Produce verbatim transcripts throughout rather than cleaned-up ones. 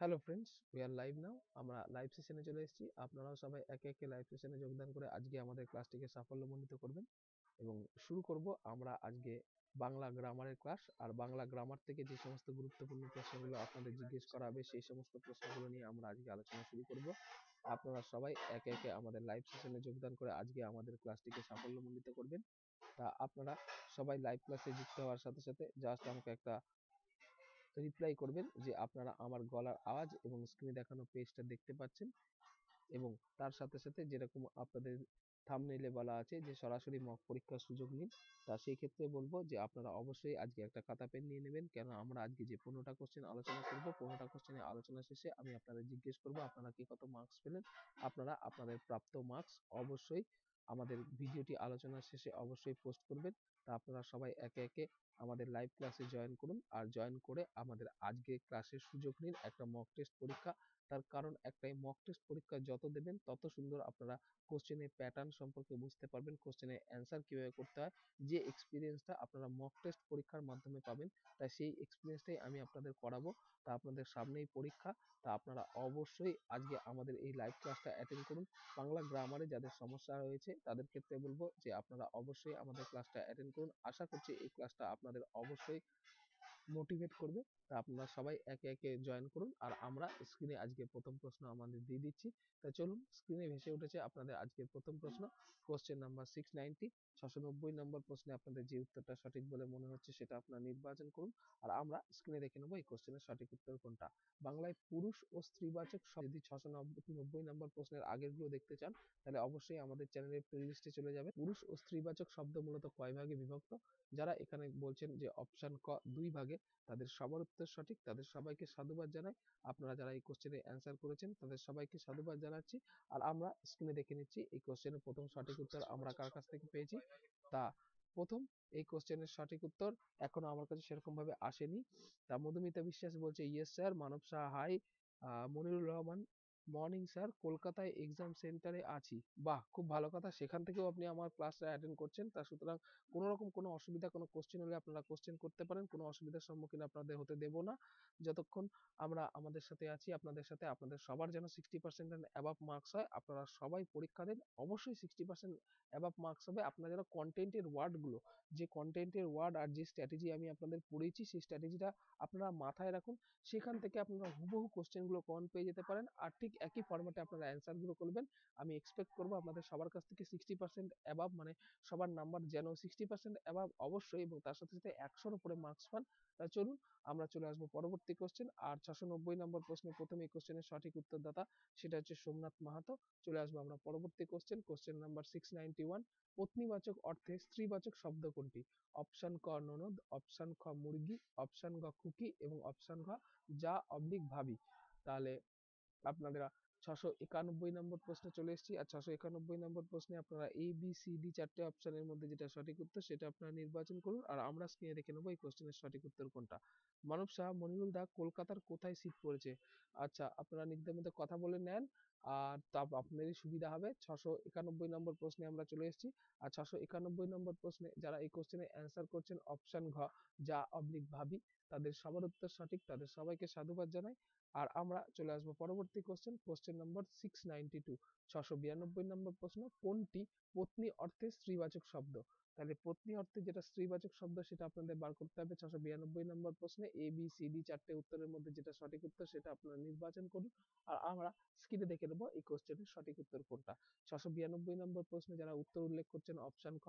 Hello friends, we are live now. আমরা live সেশনে চলে এসেছি। আপনারাও সবাই একে একে লাইভ সেশনে যোগদান করে আজকে আমাদের ক্লাসটিকে সাফল্যমণ্ডিত করবেন। এবং শুরু করব আমরা আজকে বাংলা গ্রামারের ক্লাস। আর বাংলা গ্রামার থেকে যে সমস্ত গুরুত্বপূর্ণ প্রশ্নগুলো আপনাদের জিজ্ঞেস করা হবে সেই সমস্ত প্রশ্নগুলো নিয়ে আমরা আজকে আলোচনা শুরু করব। আপনারা সবাই একে একে আমাদের লাইভ সেশনে যোগদান করে আজকে আমাদের ক্লাসটিকে সাফল্যমণ্ডিত করবেন। তা আপনারা সবাই লাইভ ক্লাসে যুক্ত হওয়ার সাথে সাথে জাস্ট আমাকে একটা রিপ্লাই করবেন যে আপনারা আমার গলার আওয়াজ এবং স্ক্রিনে দেখানো পেজটা দেখতে পাচ্ছেন, এবং তার সাথে সাথে যেরকম আপনাদের থাম্বনেইলে বলা আছে যে সরাসরি মক পরীক্ষার সুযোগ নিন, তা সেই ক্ষেত্রে বলবো যে আপনারা অবশ্যই আজকে একটা খাতা পেন নিয়ে নেবেন। কেন আমরা আজকে যে পনেরোটা কোশ্চেন আলোচনা করব, পনেরোটা কোশ্চেনের আলোচনা শেষে আমি আপনাদের জিজ্ঞেস করব আপনারা কি কত মার্কস পেলেন। আপনারা আপনাদের প্রাপ্ত মার্কস অবশ্যই আমাদের ভিডিওটি আলোচনা শেষে অবশ্যই পোস্ট করবেন। তা আপনারা সবাই একে একে আমাদের লাইভ ক্লাসে জয়েন করুন, আর জয়েন করে আমাদের আজকে ক্লাসের সুযোগ নিন একটা মক টেস্ট পরীক্ষা। তার কারণ একটাই, মক টেস্ট পরীক্ষা যত দেবেন তত সুন্দর আপনারা কোশ্চেনের প্যাটার্ন সম্পর্কে বুঝতে পারবেন, কোশ্চেনের অ্যান্সার কিভাবে করতে হয়, যে এক্সপিরিয়েন্সটা আপনারা মক টেস্ট পরীক্ষার মাধ্যমে পাবেন। তাই সেই এক্সপিরিয়েন্সটাই আমি আপনাদের করাবো। তা আপনাদের সামনেই পরীক্ষা, তা আপনারা অবশ্যই আজকে আমাদের এই লাইভ ক্লাসটা অ্যাটেন্ড করুন। বাংলা গ্রামারে যাদের সমস্যা রয়েছে তাদের ক্ষেত্রে বলবো যে আপনারা অবশ্যই আমাদের ক্লাসটা অ্যাটেন্ড করুন। আশা করছি এই ক্লাসটা আপনাদের অবশ্যই মোটিভেট করবে। তা আপনারা সবাই একে একে জয়েন করুন। আর আমরা স্ক্রিনে আজকে প্রথম প্রশ্ন আমাদের দিয়ে দিচ্ছি। তা চলুন, স্ক্রিনে ভেসে উঠেছে আপনাদের আজকের প্রথম প্রশ্ন, কোশ্চেন নাম্বার সিক্স নাইনটি। ছশো নব্বই নম্বর প্রশ্নে আপনাদের যে উত্তরটা সঠিক বলে মনে হচ্ছে সেটা আপনারা নির্বাচন করুন। আর আমরা স্ক্রিনে দেখে নেবো এই কোশ্চেনের সঠিক উত্তর কোনটা। বাংলায় পুরুষ ও স্ত্রীবাচক যদি ছশো নব্বই নম্বর প্রশ্নের আগের গুলো দেখতে চান তাহলে অবশ্যই আমাদের চ্যানেলের প্লেলিস্টে চলে যাবে। পুরুষ ও স্ত্রীবাচক শব্দ মূলত কয় ভাগে বিভক্ত? যারা এখানে বলছেন যে অপশন ক দুই ভাগে, তাদের সবার উত্তর সঠিক। তাদের সবাইকে সাধুবাদ জানাই। আপনারা যারা এই কোশ্চেনে অ্যান্সার করেছেন তাদের সবাইকে সাধুবাদ জানাচ্ছি। আর আমরা স্ক্রিনে দেখে নিচ্ছি এই কোশ্চেনের প্রথম সঠিক উত্তর আমরা কার কাছ থেকে পেয়েছি। তা প্রথম এই কোশ্চেনের সঠিক উত্তর এখনো আমার কাছে সেরকম ভাবে আসেনি। তা মধুমিতা বিশ্বাস বলছে yes sir, Manab Shah hi, Monirul Rahman morning sir, কলকাতায় এক্সাম সেন্টারে আছি। বাহ, খুব ভালো কথা, সেখান থেকেও আপনি আমার ক্লাসটা অ্যাটেন্ড করছেন। তা সুতরাং কোনো রকম কোনো অসুবিধা, কোনো কোশ্চেন হলে আপনারা কোশ্চেন করতে পারেন, কোনো অসুবিধার সম্মুখীন আপনাদের হতে দেব না। যতক্ষণ আমরা আমাদের সাথে আছি আপনাদের সাথে, আপনাদের সবার যেন সিক্সটি পার্সেন্ট অ্যাবাভ মার্কস হয়। আপনারা সবাই পরীক্ষা দেন, অবশ্যই সিক্সটি পার্সেন্ট অ্যাবাভ মার্কস হবে। আপনারা যারা কন্টেন্টের ওয়ার্ডগুলো, যে কন্টেন্টের ওয়ার্ড আর যে স্ট্র্যাটেজি আমি আপনাদের পড়িয়েছি সেই স্ট্র্যাটেজিটা আপনারা মাথায় রাখুন। সেখান থেকে আপনারা হুবহু কোশ্চেনগুলো কমন পেয়ে যেতে পারেন। আর ঠিক একই ফরম্যাটে আপনারা অ্যান্সার গুলো করবেন। আমি এক্সপেক্ট করব আপনাদের সবার কাছ থেকে সিক্সটি পার্সেন্ট অ্যাবাভ, মানে সবার নাম্বার যেন সিক্সটি পার্সেন্ট অ্যাবাভ অবশ্যই, এবং তার সাথে সাথে একশোর উপরে মার্কস পান। তা চলুন আমরা চলে আসবো পরবর্তী কোশ্চেন। আর ছশো নব্বই নম্বর প্রশ্নে প্রথম এই কোশ্চেনের সঠিক উত্তরদাতা সেটা হচ্ছে সোমনাথ মাহাতো। চলে আসবো আমরা পরবর্তী question, question number six ninety one. পত্নীবাচক অর্থে স্ত্রীবাচক শব্দ কোনটি? অপশন ক ননদ, অপশন খ মুরগি, অপশন গ খুকি এবং অপশন ঘ যা অবলিক ভাবি। তাহলে আপনারা ছশো একানব্বই নম্বর প্রশ্নে চলে এসেছি। আর ছশো একানব্বই নম্বর প্রশ্নে আপনারা এ বি সি ডি চারটে অপশনের মধ্যে যেটা সঠিক উত্তর সেটা আপনারা নির্বাচন করুন। আর আমরা স্ক্রিনে দেখে নেবো এই কোশ্চেনের সঠিক উত্তর কোনটা। মানব শাহ, মনিরুল দা, কলকাতার কোথায় সিট পড়েছে? আচ্ছা, আপনারা নিজেদের মধ্যে কথা বলে নেন, আর তা আপনারই সুবিধা হবে। ছশো একানব্বই নম্বর প্রশ্নে আমরা চলে এসেছি। আর ছশো একানব্বই নম্বর প্রশ্নে যারা এই কোশ্চেনে অ্যান্সার করছেন অপশন ঘ যা অবলিক ভাবি, তাদের সবার উত্তর সঠিক। তাদের সবাইকে সাধুবাদ জানাই। আর আমরা চলে আসবো পরবর্তী question, question number six ninety two. ছশো বিরানব্বই নম্বর প্রশ্ন, কোনটি পত্নী অর্থে স্ত্রীবাচক শব্দ? তাহলে পত্নী অর্থে যেটা স্ত্রীবাচক শব্দ সেটা আপনাদের বার করতে হবে। ছশো বিরানব্বই নম্বর প্রশ্নে এ বি সি ডি চারটে উত্তরের মধ্যে যেটা সঠিক উত্তর সেটা আপনারা নির্বাচন করুন। আর আমরা স্ক্রিনে দেখে নেবো এই কোশ্চেনের সঠিক উত্তর কোনটা। ছশো বিরানব্বই নম্বর প্রশ্নে যারা উত্তর উল্লেখ করছেন অপশন খ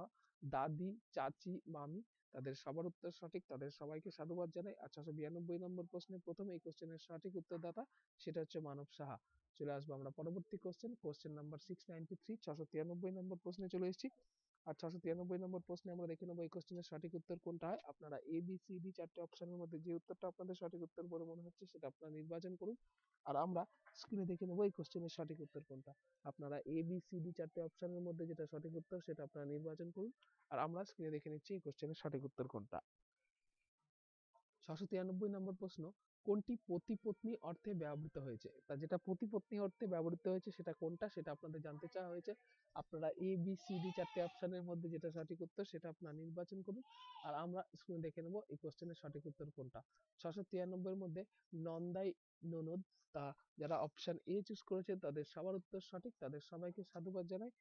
দাদি, চাচি, মামি, তাদের সবার উত্তর সঠিক। তাদের সবাইকে সাধুবাদ জানাই। আর ছশো বিরানব্বই নম্বর প্রশ্নে প্রথম এই কোশ্চেনের সঠিক উত্তরদাতা সেটা হচ্ছে মানব সাহা। চলে আসবো আমরা পরবর্তী question, question number six ninety three. ছশো তিরানব্বই নম্বর প্রশ্নে চলে এসেছি। আর ছশো তিরানব্বই নম্বর প্রশ্নে আমরা দেখে নেবো এই কোশ্চেনের সঠিক উত্তর কোনটা হয়। আপনারা এ বি সি ডি চারটে অপশনের মধ্যে যে উত্তরটা আপনাদের সঠিক উত্তর বলে মনে হচ্ছে সেটা আপনারা নির্বাচন করুন। আর আমরা স্ক্রিনে দেখে নেবো এই কোশ্চেনের সঠিক উত্তর কোনটা। আপনারা এ বি সি ডি চারটে অপশনের মধ্যে যেটা সঠিক উত্তর সেটা আপনারা নির্বাচন করুন। আর আমরা স্ক্রিনে দেখে নিচ্ছি এই কোশ্চেনের সঠিক উত্তর কোনটা। ছশো তিরানব্বই নম্বর প্রশ্ন, কোনটি প্রতিপত্নী অর্থে ব্যবহৃত হয়েছে। তা যেটা প্রতিপত্নী অর্থে ব্যবহৃত হয়েছে সেটা কোনটা, সেটা আপনাদের জানতে চাওয়া হয়েছে। আপনারা এ বি সি ডি চারটে অপশনের মধ্যে যেটা সঠিক উত্তর সেটা আপনারা নির্বাচন করুন, আর আমরা স্ক্রিনে দেখে নেব এই কোশ্চেনের সঠিক উত্তর কোনটা। ছশো তিয়ানব্বই এর মধ্যে নন্দাই ননদ। তা যারা অপশন এ চুজ করেছে তাদের সবার উত্তর সঠিক, তাদের সবাইকে সাধুবাদ জানাই।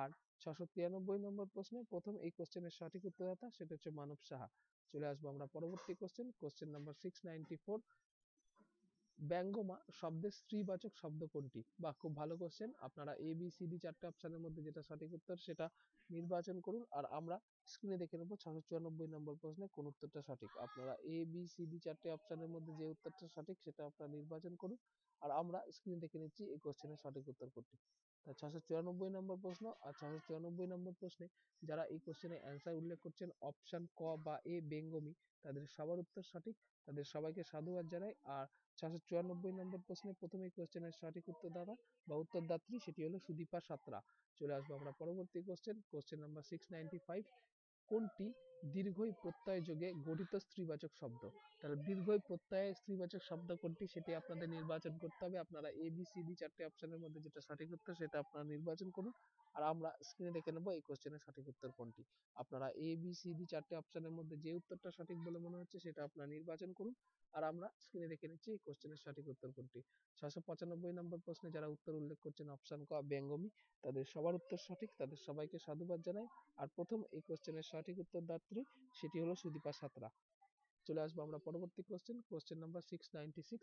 আর ছশো তিয়ানব্বই নম্বর প্রশ্নে প্রথম এই কোশ্চেনের সঠিক উত্তরদাতা সেটা হচ্ছে মানব সাহা। চলে আসবো আমরা পরবর্তী কোশ্চেন, কোশ্চেন নাম্বার ছয়শো চুরানব্বই। ব্যঙ্গমা শব্দের স্ত্রীবাচক শব্দ কোনটি? বা খুব ভালো কোশ্চেন, আপনারা এ বি সি ডি চারটে অপশনের মধ্যে যেটা সঠিক উত্তর সেটা নির্বাচন করুন, আর আমরা স্ক্রিনে দেখে নেব ছশো চুরানব্বই নম্বর প্রশ্নে কোন উত্তরটা সঠিক। আপনারা এ বি সি ডি চারটে অপশনের মধ্যে যে উত্তরটা সঠিক সেটা আপনারা নির্বাচন করুন, আর আমরা স্ক্রিনে দেখে নিচ্ছি এই কোশ্চেনের সঠিক উত্তর কোনটি। ছশো চুরানব্বই নম্বর প্রশ্ন আর ছশো চুরানব্বই নম্বর প্রশ্নে যারা এই কোশ্চেনে অ্যান্সার উল্লেখ করছেন অপশন ক বা এ বেঙ্গমি, তাদের সবার উত্তর সঠিক, তাদের সবাইকে সাধুবাদ জানাই। আর ছশো চুরানব্বই নম্বর প্রশ্নে প্রথম এই কোশ্চেনের সঠিক উত্তরদাতা বা উত্তরদাত্রী সেটি হলো সুদীপা সাঁতরা। চলে আসবো আমরা পরবর্তী কোশ্চেন, কোশ্চেন নাম্বার ছয়শো পঁচানব্বই। কোনটি দীর্ঘই প্রত্যয় যোগে গঠিত স্ত্রীবাচক শব্দ? তাহলে দীর্ঘই প্রত্যয় স্ত্রীবাচক শব্দ কোনটি সেটি আপনাদের নির্বাচন করতে হবে। আপনারা এ বি সি ডি চারটি অপশনের মধ্যে যেটা সঠিক উত্তর সেটা আপনারা নির্বাচন করুন, আর আমরা স্ক্রিনে দেখে নেব এই কোশ্চেনের সঠিক উত্তর কোনটি। আপনারা এ বি সি ডি চারটি অপশনের মধ্যে যে উত্তরটা সঠিক বলে মনে হচ্ছে সেটা আপনারা নির্বাচন করুন, আর আমরা স্ক্রিনে দেখে নিচ্ছি এই কোশ্চেনের সঠিক উত্তর কোনটি। ছশো পঁচানব্বই নম্বর প্রশ্নে যারা উত্তর উল্লেখ করছেন অপশন ক বেঙ্গমি, তাদের সবার উত্তর সঠিক, তাদের সবাইকে সাধুবাদ জানাই। আর প্রথম এই কোশ্চেনের সঠিক উত্তরদাত্রী সেটি হলো সুদীপা সাঁতরা। চলে আসবো আমরা পরবর্তী কোশ্চেন, কোশ্চেন নাম্বার ছয়শো छियानब्बे।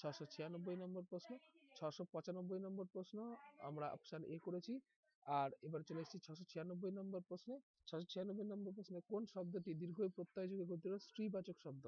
ছশো ছিয়ানব্বই নম্বর প্রশ্ন, ছশো পঁচানব্বই নম্বর প্রশ্ন আমরা অপশন এ করেছি, আর এবার চলে এসেছি ছশো ছিয়ানব্বই নম্বর প্রশ্নে। ছশো ছিয়ানব্বই নম্বর প্রশ্নে কোন শব্দটি দীর্ঘই প্রত্যয় যুগে গঠিত স্ত্রীবাচক শব্দ?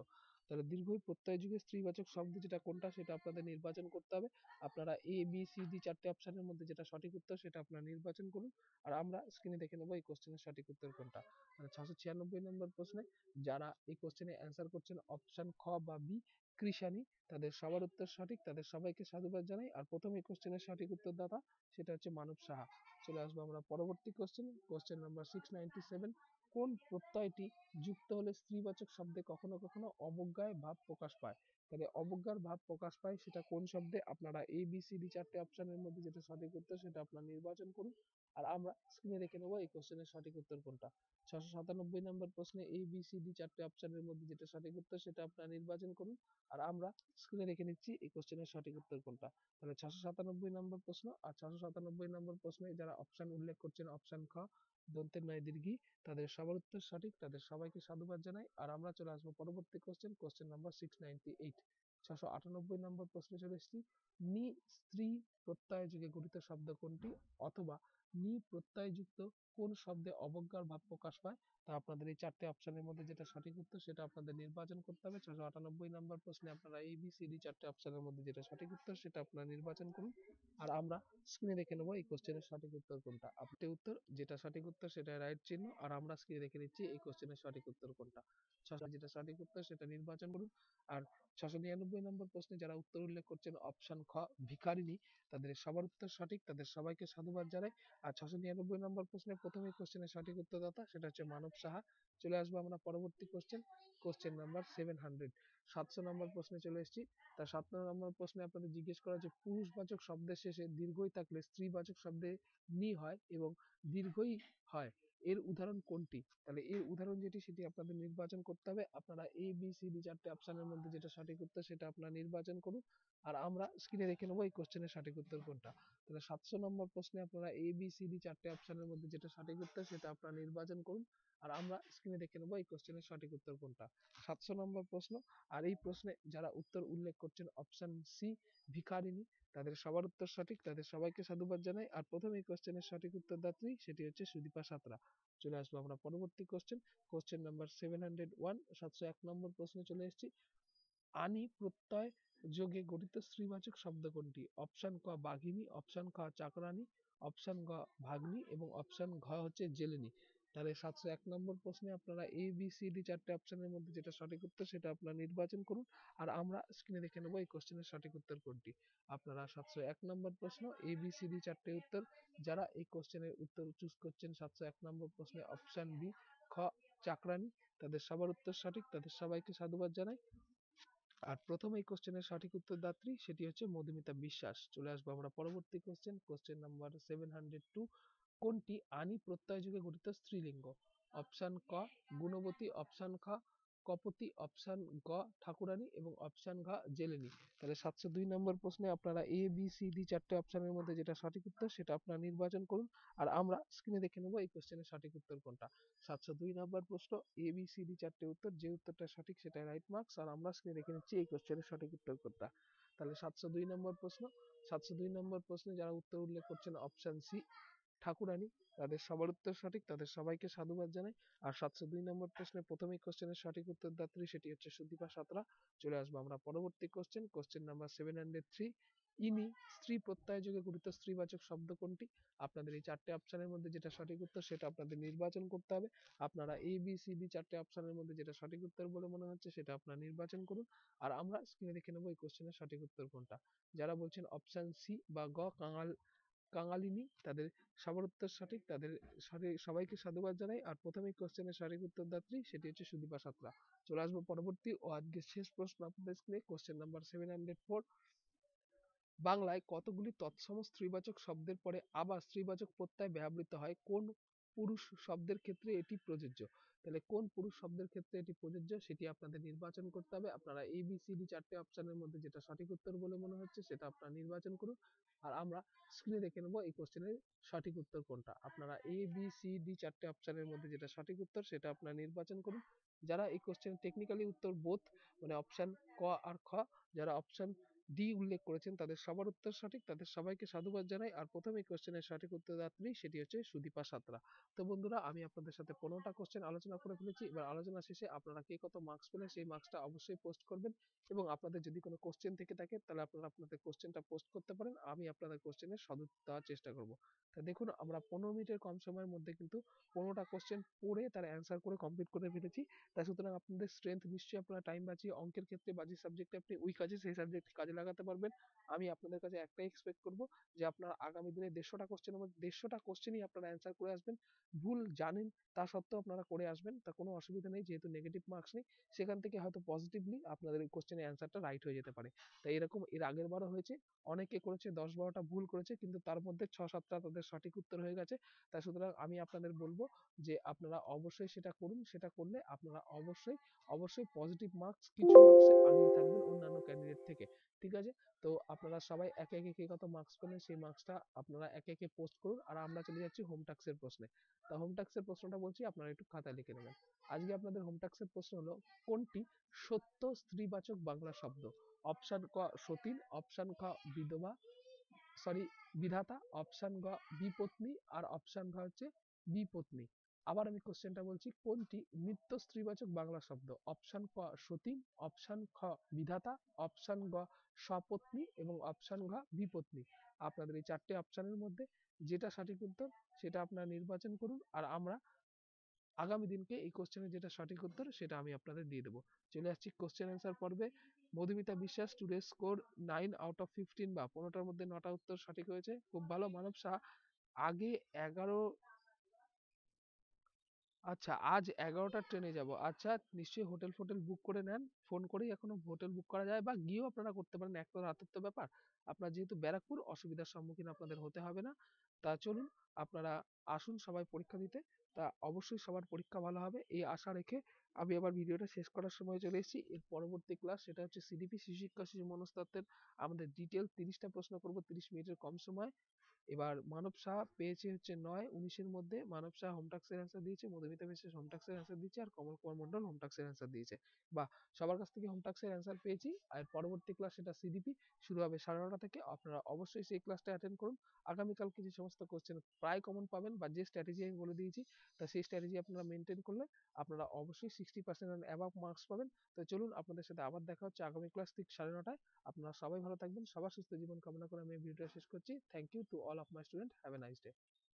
তাহলে দীর্ঘই প্রত্যয় যুগে স্ত্রীবাচক শব্দ যেটা কোনটা সেটা আপনাদের নির্বাচন করতে হবে। আপনারা এ বি সি ডি চারটি অপশনের মধ্যে যেটা সঠিক উত্তর সেটা আপনারা নির্বাচন করুন, আর আমরা স্ক্রিনে দেখে নেব এই কোশ্চেনের সঠিক উত্তর কোনটা। মানে ছশো ছিয়ানব্বই নম্বর প্রশ্নে যারা এই কোশ্চেনে অ্যান্সার করছেন অপশন খ বা বি কৃষাণী, তাদের সবার উত্তর সঠিক, তাদের সবাইকে সাধুবাদ জানাই। আর প্রথম এই কোশ্চেনের সঠিক উত্তরদাতা সেটা হচ্ছে মানব সাহা। চলে আসবো আমরা পরবর্তী কোশ্চেন, কোশ্চেন নাম্বার ছয়শো সত্তানব্বই। কোন প্রত্যয়টি যুক্ত হলে স্ত্রীবাচক শব্দে কখনো কখনো অবজ্ঞায় ভাব প্রকাশ পায়? তাহলে অবজ্ঞার ভাব প্রকাশ পায় সেটা কোন শব্দে? আপনারা এ বি সি ডি চারটে অপশনের মধ্যে যেটা সঠিক উত্তর সেটা আপনারা নির্বাচন করুন, আর আমরা স্ক্রিনে দেখে নেবো এই কোশ্চেনের সঠিক উত্তর কোনটা। ছশো সাতানব্বই নম্বর প্রশ্নে এ বি সি ডি চারটে অপশনের মধ্যে যেটা সঠিক উত্তর সেটা আপনারা নির্বাচন করুন, আর আমরা স্ক্রিনে দেখে নিচ্ছি এই কোশ্চেনের সঠিক উত্তর কোনটা। তাহলে ছশো সাতানব্বই নম্বর প্রশ্ন আর ছশো সাতানব্বই নম্বর প্রশ্নে যারা অপশন উল্লেখ করছেন অপশন খ দন্তের নয় দীর্ঘী, তাদের সবার উত্তর সঠিক, তাদের সবাইকে সাধুবাদ জানাই। আর আমরা চলে আসবো পরবর্তী কোশ্চেন, কোশ্চেন নাম্বার ছয়শো আটানব্বই। ছশো আটানব্বই নম্বর প্রশ্নে চলে এসেছি, নি স্ত্রী প্রত্যয় যুগে গঠিত শব্দ কোনটি? অথবা নি প্রত্যয় যুক্ত কোন শব্দে অবজ্ঞার ভাব প্রকাশ পায়? তা আপনাদের এই চারটি অপশনের মধ্যে যেটা সঠিক উত্তর সেটা আপনাদের নির্বাচন করতে হবে। ছশো আটানব্বই নম্বর প্রশ্নে আপনারা এ বি সি ডি চারটি অপশনের মধ্যে যেটা সঠিক উত্তর সেটা আপনারা নির্বাচন করুন, আর আমরা স্ক্রিনে দেখে নেবো এই কোশ্চেনের সঠিক উত্তর কোনটা। আপনি উত্তর যেটা সঠিক উত্তর সেটা রাইট চিহ্ন, আর আমরা স্ক্রিনে দেখে নিচ্ছি এই কোশ্চেনের সঠিক উত্তর কোনটা। ছশো যেটা সঠিক উত্তর সেটা নির্বাচন করুন, আর ছশো নিরানব্বই নম্বর প্রশ্নে যারা উত্তর উল্লেখ করছেন অপশন খ ভিখারিণী, তাদের সবার উত্তর সঠিক, তাদের সবাইকে সাধুবাদ জানাই। আর ছশো নিরানব্বই নম্বর প্রশ্নে প্রথম এই কোশ্চেনের সঠিক উত্তরদাতা সেটা হচ্ছে মানব সাহা। চলে আসবো আমরা পরবর্তী কোশ্চেন, কোশ্চেন নাম্বার সাতশো। সাতশো নম্বর প্রশ্নে চলে এসেছি। তা সাতশো নম্বর প্রশ্নে আপনাদের জিজ্ঞেস করা যে পুরুষবাচক শব্দের শেষে দীর্ঘই থাকলে স্ত্রীবাচক শব্দে নি হয় এবং দীর্ঘই হয়, এর উদাহরণ কোনটি? তাহলে এর উদাহরণ যেটি সেটি আপনাদের নির্বাচন করতে হবে। আপনারা এ বি সি ডি চারটি অপশনের মধ্যে যেটা সঠিক উত্তর সেটা আপনারা নির্বাচন করুন, আর আমরা স্ক্রিনে দেখে নেবো এই কোশ্চেনের সঠিক উত্তর কোনটা। তাহলে সাতশো নম্বর প্রশ্নে আপনারা এ বি সি ডি চারটি অপশনের মধ্যে যেটা সঠিক উত্তর সেটা আপনারা নির্বাচন করুন, আর আমরা স্ক্রিনে দেখে নেবো এই কোশ্চেনের সঠিক উত্তর কোনটা। সাতশো নম্বর প্রশ্ন, আর এই প্রশ্নে যারা উত্তর উল্লেখ করছেন অপশন সি ভিখারিণী, তাদের সবার উত্তর সঠিক, তাদের সবাইকে সাধুবাদ জানাই। আর প্রথম এই কোশ্চেনের সঠিক উত্তরদাত্রী সেটি হচ্ছে সুদীপা সাঁতরা। চলে আসবো আমরা পরবর্তী কোশ্চেন, কোশ্চেন নাম্বার সাতশো এক। সাতশো এক নম্বর প্রশ্নে চলে এসেছি, আনি প্রত্যয় যোগে গঠিত স্ত্রীবাচক শব্দ কোনটি? অপশন ক বাঘিনী, অপশন খ চাকরানী, অপশন গ ভাগ্নি এবং অপশন ঘ হচ্ছে জেলেনী। তাহলে সাতশো এক নম্বর প্রশ্নে আপনারা এ বি সি ডি চারটে অপশনের মধ্যে যেটা সঠিক উত্তর সেটা আপনারা নির্বাচন করুন, আর আমরা স্ক্রিনে দেখে নেবো এই কোশ্চেনের সঠিক উত্তর কোনটি। আপনারা সাতশো এক নম্বর প্রশ্ন এ বি সি ডি চারটে উত্তর, যারা এই কোশ্চেনের উত্তর চুজ করছেন সাতশো এক নম্বর প্রশ্নে অপশন বি খ চাকরানি, তাদের সবার উত্তর সঠিক, তাদের সবাইকে সাধুবাদ জানাই। আর প্রথম এই কোশ্চেনের সঠিক উত্তরদাত্রী সেটি হচ্ছে মধুমিতা বিশ্বাস। চলে আসবো আমরা পরবর্তী question, question number seven hundred two. কোনটি আনি প্রত্যয় যুগে গঠিত স্ত্রীলিঙ্গ? অপশন ক গুণবতী, অপশন খ কপতি, অপশন গ ঠাকুরানী এবং অপশন ঘ জেলেনি। তাহলে সাতশো দুই নম্বর প্রশ্নে আপনারা এ বি সি ডি চারটে অপশনের মধ্যে যেটা সঠিক উত্তর সেটা আপনারা নির্বাচন করুন, আর আমরা স্ক্রিনে দেখে নেবো এই কোশ্চেনের সঠিক উত্তর কোনটা। সাতশো দুই নম্বর প্রশ্ন এ বি সি ডি চারটে উত্তর, যে উত্তরটা সঠিক সেটা রাইট মার্কস, আর আমরা স্ক্রিনে দেখে নিচ্ছি এই কোশ্চেনের সঠিক উত্তর কোনটা। তাহলে সাতশো দুই নম্বর প্রশ্ন, সাতশো দুই নম্বর প্রশ্নে যারা উত্তর উল্লেখ করছেন অপশন সি ঠাকুরানী, তাদের সবার উত্তর সঠিক, তাদের সবাইকে সাধুবাদ জানাই। আর সাতশো দুই নম্বর প্রশ্নে প্রথমে কোশ্চেনের সঠিক উত্তরদাত্রী সেটি হচ্ছে সুদীপা সাঁতরা। চলে আসবো আমরা পরবর্তী question, question number seven hundred three. ইনি স্ত্রী প্রত্যয় যুগে গঠিত স্ত্রীবাচক শব্দ কোনটি? আপনাদের এই চারটে অপশনের মধ্যে যেটা সঠিক উত্তর সেটা আপনাদের নির্বাচন করতে হবে। আপনারা এ বি সি ডি চারটে অপশনের মধ্যে যেটা সঠিক উত্তর বলে মনে হচ্ছে সেটা আপনারা নির্বাচন করুন, আর আমরা স্ক্রিনে দেখে নেবো এই কোশ্চেনের সঠিক উত্তর কোনটা। যারা বলছেন অপশন সি বা গ কাঙাল কাঙালিনী, তাদের সবার উত্তর সঠিক, তাদের সবাইকে সাধুবাদ জানাই। আর প্রথমে কোশ্চেনের সঠিক উত্তরদাত্রী সেটি হচ্ছে সুদীপা সাঁতরা। চলে আসবো পরবর্তী ও আজকের শেষ প্রশ্ন আপনাদের স্ক্রিনে, question number seven hundred four. বাংলায় কতগুলি তৎসম স্ত্রীবাচক শব্দের পরে আবার স্ত্রীবাচক প্রত্যয় ব্যবহৃত হয়? কোন পুরুষ শব্দের ক্ষেত্রে এটি প্রযোজ্য? তাহলে কোন পুরুষ শব্দের ক্ষেত্রে এটি প্রযোজ্য সেটি আপনাদের নির্বাচন করতে হবে। আপনারা এ বি সি ডি চারটে অপশনের মধ্যে যেটা সঠিক উত্তর বলে মনে হচ্ছে সেটা আপনারা নির্বাচন করুন, আর আমরা স্ক্রিনে দেখে নেবো এই কোশ্চেনের সঠিক উত্তর কোনটা। আপনারা এ বি সি ডি চারটে অপশনের মধ্যে যেটা সঠিক উত্তর সেটা আপনারা নির্বাচন করুন। যারা এই কোশ্চেন টেকনিক্যালি উত্তর বোধ মানে অপশন ক আর খ, যারা অপশন ডি উল্লেখ করেছেন তাদের সবার উত্তর সঠিক, তাদের সবাইকে সাধুবাদ জানাই। আর প্রথম এই কোশ্চেনের সঠিক উত্তরদাত্রী সেটি হচ্ছে সুদীপা সাঁতরা। তো বন্ধুরা, আমি আপনাদের সাথে পনেরোটা কোশ্চেন আলোচনা করে ফেলেছি। এবার আলোচনা শেষে আপনারা কে কত মার্কস পেলেন সেই মার্কসটা অবশ্যই পোস্ট করবেন, এবং আপনাদের যদি কোনো কোশ্চেন থেকে থাকে তাহলে আপনারা আপনাদের কোশ্চেনটা পোস্ট করতে পারেন, আমি আপনাদের কোশ্চেনের সদুত্তর দেওয়ার চেষ্টা করব। তা দেখুন, আমরা পনেরো মিনিটের কম সময়ের মধ্যে কিন্তু পনেরোটা কোশ্চেন পড়ে তার অ্যান্সার করে কমপ্লিট করে ফেলেছি। তা সুতরাং আপনাদের স্ট্রেংথ নিশ্চয়ই আপনারা টাইম বাঁচিয়ে অঙ্কের ক্ষেত্রে বা যে সাবজেক্টে আপনি উইক আছে সেই সাবজেক্ট কাজে লাগাতে পারবেন। আমি আপনাদের কাছে একটাই এক্সপেক্ট করব যে আপনারা আগামী দিনে দেড়শোটা কোশ্চেনের মধ্যে দেড়শোটা কোশ্চেনই আপনারা অ্যান্সার করে আসবেন। ভুল জানেন তা সত্ত্বেও আপনারা করে আসবেন, তা কোনো অসুবিধা নেই, যেহেতু নেগেটিভ মার্কস নেই সেখান থেকে হয়তো পজিটিভলি আপনাদের এই কোশ্চেনের অ্যান্সারটা রাইট হয়ে যেতে পারে। তাই এরকম এর আগের বারও হয়েছে, অনেকে করেছে দশ বারোটা ভুল করেছে, কিন্তু তার মধ্যে ছ সাতটা তাদের সঠিক উত্তর হয়ে গেছে। তাই সুতরাং আমি আপনাদের বলবো যে আপনারা অবশ্যই সেটা করুন, সেটা করলে আপনারা অবশ্যই অবশ্যই পজিটিভ মার্কস কিছু মার্কসে আগিয়ে থাকবেন অন্যান্য ক্যান্ডিডেট থেকে, ঠিক আছে? তো আপনারা সবাই একে একে কে কত মার্কস পেলেন সেই মার্কসটা আপনারা একে একে পোস্ট করুন, আর আমরা চলে যাচ্ছি হোম টাক্সের প্রশ্নে। তা হোম টাক্সের প্রশ্নটা বলছি, আপনারা একটু খাতা লিখে নেবেন। আজকে আপনাদের হোম টাক্সের প্রশ্ন হলো, কোনটি সত্য স্ত্রীবাচক বাংলা শব্দ? অপশন ক সতীন, অপশন খ বিধবা সরি বিধাতা, অপশন গ বিপত্নী, আর অপশন ঘ হচ্ছে বিপত্নী। আবার আমি কোশ্চেনটা বলছি, কোনটি নিত্য স্ত্রীবাচক বাংলা শব্দ? অপশন ক সতীন, অপশন খ বিধাতা, অপশন গ সপত্নী এবং অপশন ঘ বিপত্নী। আপনাদের এই চারটে অপশনের মধ্যে যেটা সঠিক উত্তর সেটা আপনারা নির্বাচন করুন, আর আমরা আগামী দিনকে এই কোশ্চেনের যেটা সঠিক উত্তর সেটা আমি আপনাদের দিয়ে দেবো। চলে আসছি কোশ্চেন অ্যান্সার পর্বে। Madhumita Biswas today score nine out of fifteen, বা পনেরোটার মধ্যে নটা উত্তর সঠিক হয়েছে, খুব ভালো। মানব শাহ আগে এগারো আচ্ছা আজ এগারোটার ট্রেনে যাব, আচ্ছা নিশ্চয়ই হোটেল ফোটেল বুক করে নেন, ফোন করেই এখনো হোটেল বুক করা যায়, বা গিয়েও আপনারা করতে পারেন, একটা রাতের তো ব্যাপার। আপনার যেহেতু ব্যারাকপুর, অসুবিধার সম্মুখীন আপনাদের হতে হবে না। তা চলুন আপনারা আসুন সবাই পরীক্ষা দিতে, তা অবশ্যই সবার পরীক্ষা ভালো হবে এই আশা রেখে আমি আবার ভিডিওটা শেষ করার সময় চলে এসেছি। এর পরবর্তী ক্লাস সেটা হচ্ছে সিডিপি শিশু শিক্ষা শিশু মনস্তত্ত্বের আমাদের ডিটেল তিরিশটা প্রশ্ন করব তিরিশ মিনিটের কম সময়। এবার মানব শাহ পেয়েছে হচ্ছে নয় উনিশের মধ্যে, মানব শাহ হোমটাক্সের অ্যান্সার দিয়েছে, মধুমিতা বিশ্বাস হোমটাক্সের অ্যান্সার দিয়েছে, আর কমল কুমার মন্ডল হোমটাক্সের অ্যান্সার দিয়েছে। বা সবার কাছ থেকে হোমটাক্সের অ্যান্সার পেয়েছি। আর পরবর্তী ক্লাস সেটা সিডিপি শুরু হবে সাড়ে নটা থেকে, আপনারা অবশ্যই সেই ক্লাসটা অ্যাটেন্ড করুন। আগামীকালকে যে সমস্ত কোশ্চেন প্রায় কমন পাবেন বা যে স্ট্র্যাটেজি আমি বলে দিয়েছি, তা সেই স্ট্র্যাটেজি আপনারা মেনটেন করলে আপনারা অবশ্যই sixty percent and above marks পাবেন। তো চলুন আপনাদের সাথে আবার দেখা হচ্ছে আগামী ক্লাস ঠিক সাড়ে নটায়। আপনারা সবাই ভালো থাকবেন, সবার সুস্থ জীবন কামনা করে আমি ভিডিওটা শেষ করছি। Thank you to all of my students, have a nice day.